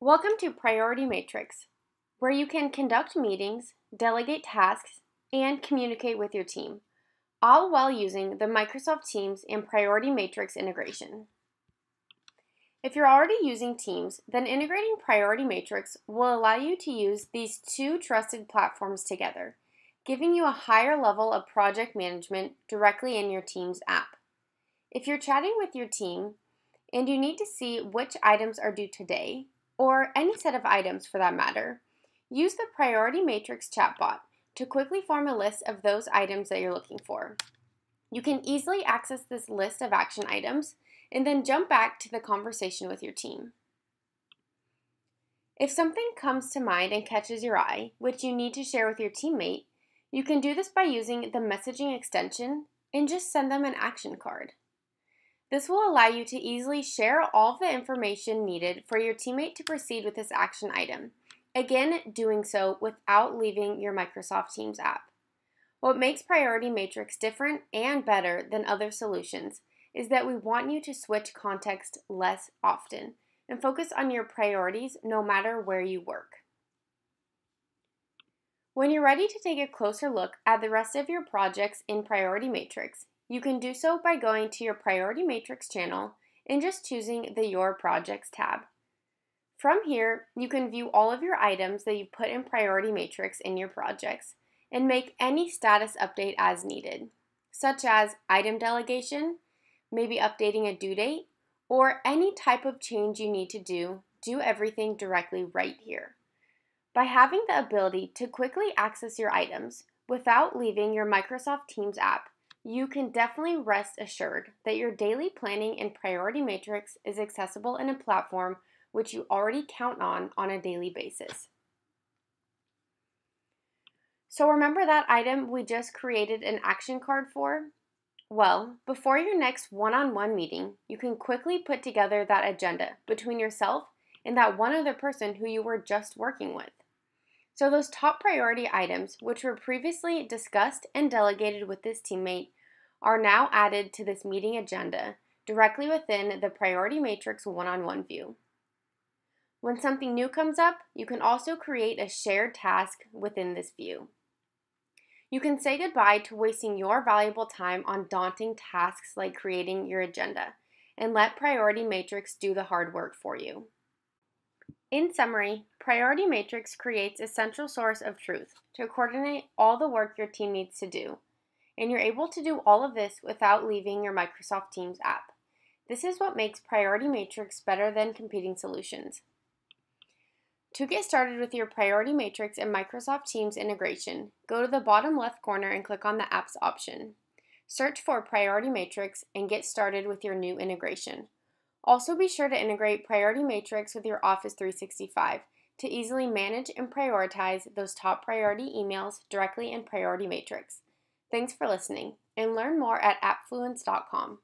Welcome to Priority Matrix, where you can conduct meetings, delegate tasks, and communicate with your team, all while using the Microsoft Teams and Priority Matrix integration. If you're already using Teams, then integrating Priority Matrix will allow you to use these two trusted platforms together, giving you a higher level of project management directly in your Teams app. If you're chatting with your team and you need to see which items are due today, or any set of items for that matter, use the Priority Matrix chatbot to quickly form a list of those items that you're looking for. You can easily access this list of action items and then jump back to the conversation with your team. If something comes to mind and catches your eye, which you need to share with your teammate, you can do this by using the messaging extension and just send them an action card. This will allow you to easily share all of the information needed for your teammate to proceed with this action item, again doing so without leaving your Microsoft Teams app. What makes Priority Matrix different and better than other solutions is that we want you to switch context less often and focus on your priorities no matter where you work. When you're ready to take a closer look at the rest of your projects in Priority Matrix, you can do so by going to your Priority Matrix channel and just choosing the Your Projects tab. From here, you can view all of your items that you put in Priority Matrix in your projects and make any status update as needed, such as item delegation, maybe updating a due date, or any type of change you need to do everything directly right here. By having the ability to quickly access your items without leaving your Microsoft Teams app, you can definitely rest assured that your daily planning and Priority Matrix is accessible in a platform which you already count on a daily basis. So remember that item we just created an action card for? Well, before your next one-on-one meeting, you can quickly put together that agenda between yourself and that one other person who you were just working with. So those top priority items, which were previously discussed and delegated with this teammate, are now added to this meeting agenda directly within the Priority Matrix one-on-one view. When something new comes up, you can also create a shared task within this view. You can say goodbye to wasting your valuable time on daunting tasks like creating your agenda and let Priority Matrix do the hard work for you. In summary, Priority Matrix creates a central source of truth to coordinate all the work your team needs to do, and you're able to do all of this without leaving your Microsoft Teams app. This is what makes Priority Matrix better than competing solutions. To get started with your Priority Matrix and Microsoft Teams integration, go to the bottom left corner and click on the Apps option. Search for Priority Matrix and get started with your new integration. Also, be sure to integrate Priority Matrix with your Office 365 to easily manage and prioritize those top priority emails directly in Priority Matrix. Thanks for listening, and learn more at appfluence.com.